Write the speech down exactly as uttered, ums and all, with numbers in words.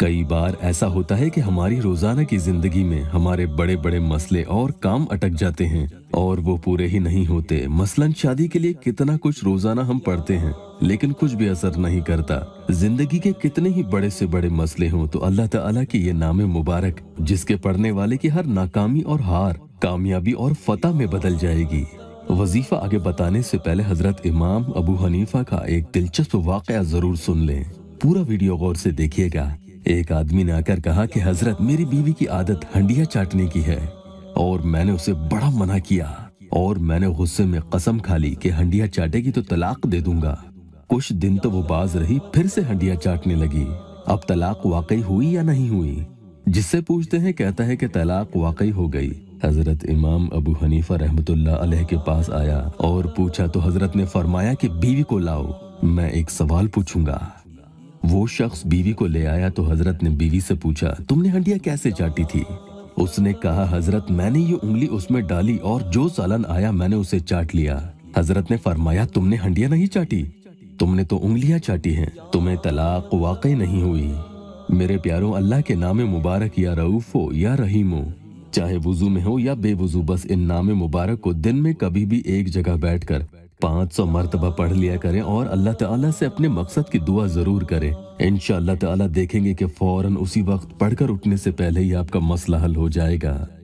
कई बार ऐसा होता है कि हमारी रोजाना की जिंदगी में हमारे बड़े बड़े मसले और काम अटक जाते हैं और वो पूरे ही नहीं होते। मसलन शादी के लिए कितना कुछ रोजाना हम पढ़ते हैं लेकिन कुछ भी असर नहीं करता। जिंदगी के कितने ही बड़े से बड़े मसले हों तो अल्लाह ताला की ये नामे मुबारक जिसके पढ़ने वाले की हर नाकामी और हार कामयाबी और फतह में बदल जाएगी। वजीफा आगे बताने से पहले हजरत इमाम अबू हनीफा का एक दिलचस्प वाकया जरूर सुन लें। पूरा वीडियो गौर से देखिएगा। एक आदमी ने आकर कहा कि हजरत मेरी बीवी की आदत हंडिया चाटने की है और मैंने उसे बड़ा मना किया और मैंने गुस्से में कसम खा ली कि हंडिया चाटेगी तो तलाक दे दूंगा। कुछ दिन तो वो बाज रही, फिर से हंडिया चाटने लगी। अब तलाक वाकई हुई या नहीं हुई? जिससे पूछते हैं कहता है कि तलाक वाकई हो गई। हजरत इमाम अबू हनीफा रहमतुल्लाह अलैह के पास आया और पूछा तो हजरत ने फरमाया कि बीवी को लाओ, मैं एक सवाल पूछूंगा। वो शख्स बीवी को ले आया तो हजरत ने बीवी से पूछा, तुमने हंडिया कैसे चाटी थी? उसने कहा, हजरत मैंने ये उंगली उसमें डाली और जो सालन आया मैंने उसे चाट लिया। हजरत ने फरमाया, तुमने हंडिया नहीं चाटी, तुमने तो उंगलियां चाटी हैं, तुम्हें तलाक वाकई नहीं हुई। मेरे प्यारों, अल्लाह के नाम मुबारक या रऊफ हो या रहीम हो, चाहे वुजू में हो या बेवुजू, बस इन नाम मुबारक को दिन में कभी भी एक जगह बैठ कर पाँच सौ मरतबा पढ़ लिया करें और अल्लाह ताला से अपने मकसद की दुआ जरूर करें। इंशाअल्लाह ताला देखेंगे कि फौरन उसी वक्त पढ़कर उठने से पहले ही आपका मसला हल हो जाएगा।